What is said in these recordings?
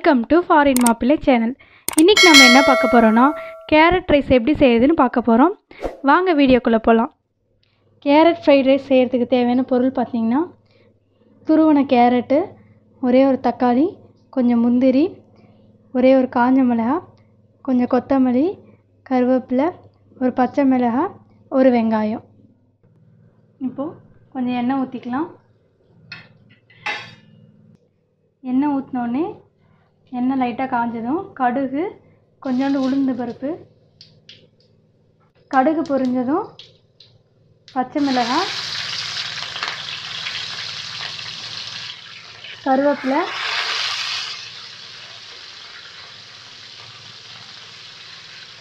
welcome to foreign मापिल्ले channel इनकी नाम என்ன பார்க்க போறோம்னா கேரட் ரைஸ் எப்படி செய்யறதுன்னு பார்க்க போறோம் வாங்க வீடியோக்குள்ள போலாம் கேரட் ஃப்ரைட் ரைஸ் செய்யிறதுக்கு தேவையான பொருள் பாத்தீங்கன்னா துருவன கேரட் ஒரே ஒரு தக்காளி கொஞ்சம் முந்திரி ஒரே ஒரு காஞ்ச மிளகாய் கொஞ்சம் கொத்தமல்லி கறிவேப்பிலை ஒரு பச்சை மிளகாய் ஒரு வெங்காயம் இப்போ கொஞ்சம் எண்ணெய் ஊத்திக்கலாம் எண்ணெய் ஊத்துனோனே எண்ணெய் லைட்டா காஞ்சதும் கடுகு கொஞ்சோண்டு உளுந்து பருப்பு கடுகு பொரிஞ்சதும் பச்சை மிளகாய் கறிவேப்பிலை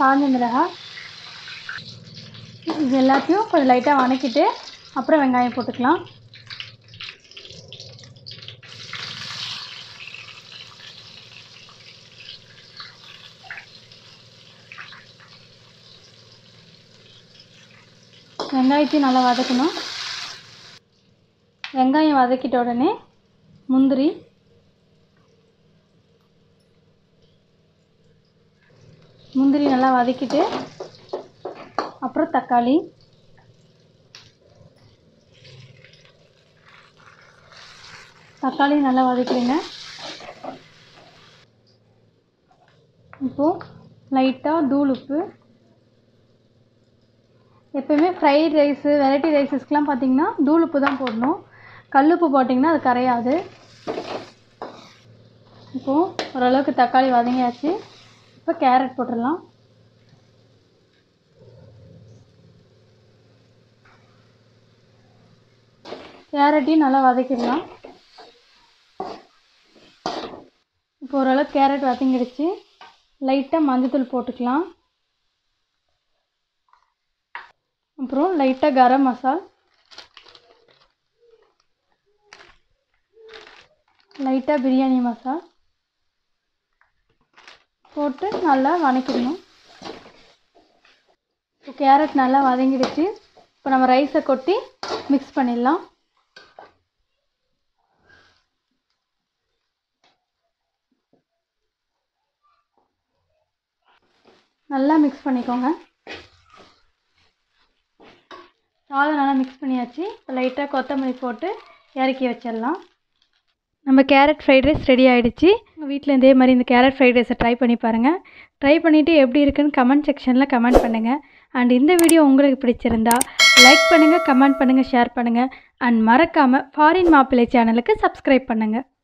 காஞ்ச மிளகாய் இது எல்லாத்தையும் கொஞ்சம் லைட்டா வணக்கிட்டு அப்புறம் வெங்காயம் போட்டுக்கலாம் வெங்காயத்தை நல்லா வதக்கணும் வெங்காயம் வதக்கிட்ட உடனே முந்திரி முந்திரி நல்லா வதக்கிட்டு அப்புறம் தக்காளி தக்காளி நல்லா வதக்கிடுங்க இப்போ லைட்டா தூள் உப்பு எப்பவுமே ஃப்ரைட் ரைஸ் வெரைட்டி ரைஸஸ்க்குலாம் பாத்தீங்கன்னா தூள் உப்பு தான் போடணும் கல்லுப்பு போட்டிங்கன்னா அது கரையாது இப்போ ஒரு அளவுக்கு தக்காளி வதங்கியாச்சு இப்போ கேரட் போட்டுறலாம் கேரட்டையும் நல்லா வதக்கிடலாம் இப்போ ஒரு அளவுக்கு கேரட் வதங்கிடுச்சு லைட்டா மஞ்சள்தூள் போட்டுக்கலாம் அப்புறம் லைட்டா गरम மசாலா லைட்டா பிரியாணி மசாலா போட்டு நல்லா வதக்கிடணும் இப்போ கேரட் நல்லா வதங்கிடுச்சு இப்போ நம்ம ரைஸை கொட்டி மிக்ஸ் பண்ணிடலாம் நல்லா மிக்ஸ் பண்ணிக்கோங்க சாதம் நல்லா மிக்ஸ் பண்ணியாச்சு இப்போ லைட்டா கொத்தமல்லி போட்டு இறக்கி வச்சிரலாம் நம்ம கேரட் ஃப்ரைட் ரைஸ் ரெடி ஆயிடுச்சு உங்க வீட்ல இதே மாதிரி இந்த கேரட் ஃப்ரைட் ரைஸை ட்ரை பண்ணி பாருங்க ட்ரை பண்ணிட்டு எப்படி இருக்குன்னு கமெண்ட் செக்ஷன்ல கமெண்ட் பண்ணுங்க and இந்த வீடியோ உங்களுக்கு பிடிச்சிருந்தா லைக் பண்ணுங்க கமெண்ட் பண்ணுங்க ஷேர் பண்ணுங்க and மறக்காம ஃபாரின் மாப்பிள்ளை சேனலுக்கு Subscribe பண்ணுங்க